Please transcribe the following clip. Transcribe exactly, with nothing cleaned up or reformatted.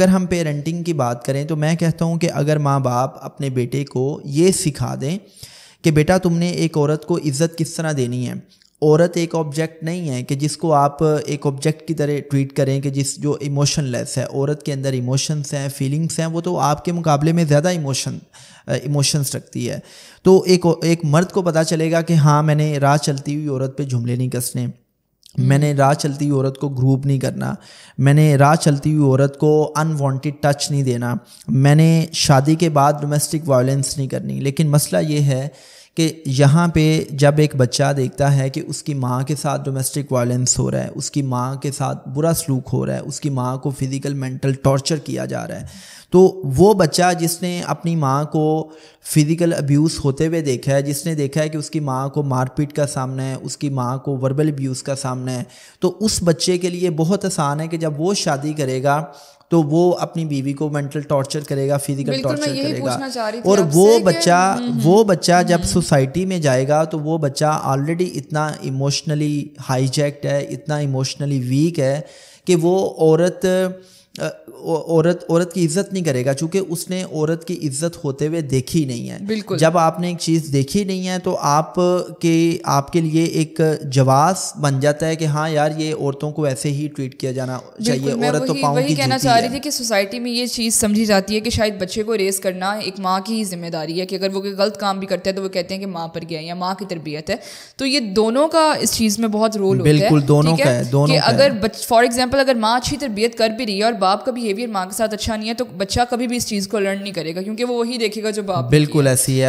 अगर हम पेरेंटिंग की बात करें तो मैं कहता हूँ कि अगर माँ बाप अपने बेटे को ये सिखा दें कि बेटा तुमने एक औरत को इज़्ज़त किस तरह देनी है, औरत एक ऑब्जेक्ट नहीं है कि जिसको आप एक ऑब्जेक्ट की तरह ट्रीट करें कि जिस जो इमोशनलेस है, औरत के अंदर इमोशंस हैं, फीलिंग्स हैं, वो तो आपके मुकाबले में ज़्यादा इमोशन इमोशंस रखती है। तो एक एक मर्द को पता चलेगा कि हाँ मैंने राह चलती हुई औरत पे जुमले नहीं कसने, मैंने राह चलती हुई औरत को ग्रूप नहीं करना, मैंने राह चलती हुई औरत को अनवांटेड टच नहीं देना, मैंने शादी के बाद डोमेस्टिक वायलेंस नहीं करनी। लेकिन मसला ये है कि यहाँ पे जब एक बच्चा देखता है कि उसकी माँ के साथ डोमेस्टिक वायलेंस हो रहा है, उसकी माँ के साथ बुरा सलूक हो रहा है, उसकी माँ को फिज़िकल मेंटल टॉर्चर किया जा रहा है, तो वो बच्चा जिसने अपनी माँ को फिज़िकल अब्यूज़ होते हुए देखा है, जिसने देखा है कि उसकी माँ को मारपीट का सामना है, उसकी माँ को वर्बल अब्यूज़ का सामना है, तो उस बच्चे के लिए बहुत आसान है कि जब वो शादी करेगा तो वो अपनी बीवी को मेंटल टॉर्चर करेगा, फिजिकल टॉर्चर करेगा। और वो बच्चा वो बच्चा जब सोसाइटी में जाएगा तो वो बच्चा ऑलरेडी इतना इमोशनली हाईजैक्ट है, इतना इमोशनली वीक है कि वो औरत औरत औरत की इज्जत नहीं करेगा, क्योंकि उसने औरत की इज्जत होते हुए देखी नहीं है। जब आपने एक चीज़ देखी नहीं है तो आप के आपके लिए एक जवास बन जाता है कि हाँ यार ये औरतों को ऐसे ही ट्रीट किया जाना चाहिए, औरत तो पाँव की जूती है। कहना चाह रही थी कि सोसाइटी में ये चीज़ समझी जाती है कि शायद बच्चे को रेस करना एक माँ की ही जिम्मेदारी है, कि अगर वो कोई गलत काम भी करता है तो वो कहते हैं कि माँ पर गया या माँ की तरबियत है। तो ये दोनों का इस चीज़ में बहुत रोल होता है। बिल्कुल दोनों का है, दोनों का। अगर फॉर एग्जाम्पल अगर माँ अच्छी तरबियत कर भी रही है और बाप का बिहेवियर माँ के साथ अच्छा नहीं है तो बच्चा कभी भी इस चीज़ को लर्न नहीं करेगा, क्योंकि वो वही देखेगा जो बाप। बिल्कुल ऐसी है।